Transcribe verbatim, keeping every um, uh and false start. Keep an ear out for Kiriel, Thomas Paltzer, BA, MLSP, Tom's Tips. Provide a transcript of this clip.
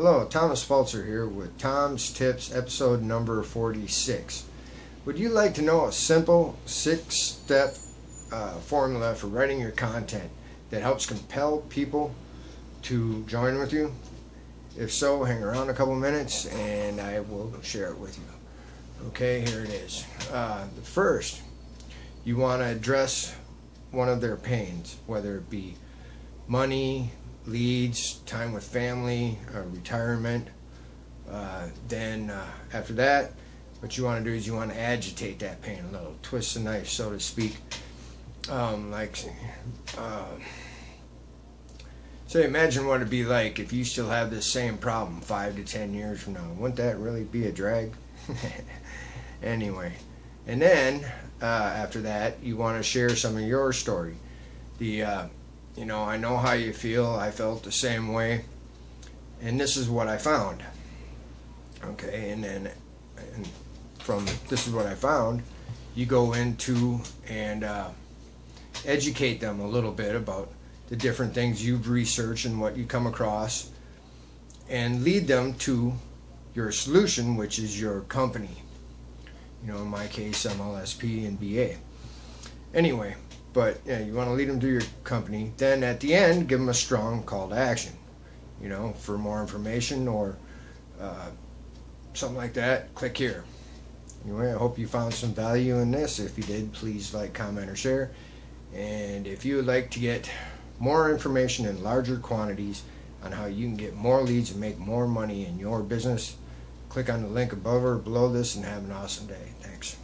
Hello, Thomas Paltzer here with Tom's Tips, episode number forty-six. Would you like to know a simple six-step uh, formula for writing your content that helps compel people to join with you? If so, hang around a couple minutes and I will share it with you. Okay, here it is. Uh, the first, you want to address one of their pains, whether it be money, leads, time with family, uh, retirement. Uh, then uh, after that, what you want to do is you want to agitate that pain a little, twist the knife, so to speak. Um, like, uh, so imagine what it'd be like if you still have this same problem five to ten years from now. Wouldn't that really be a drag? Anyway, and then uh, after that, you want to share some of your story. The uh, You know, I know how you feel. I felt the same way. And this is what I found. Okay, and then and from this is what I found, you go into and uh, educate them a little bit about the different things you've researched and what you come across, and lead them to your solution, which is your company. You know, in my case, M L S P and B A. Anyway. But yeah, you want to lead them to your company. Then at the end, give them a strong call to action. You know, for more information or uh, something like that, click here. Anyway, I hope you found some value in this. If you did, please like, comment, or share. And if you would like to get more information in larger quantities on how you can get more leads and make more money in your business, click on the link above or below this and have an awesome day. Thanks.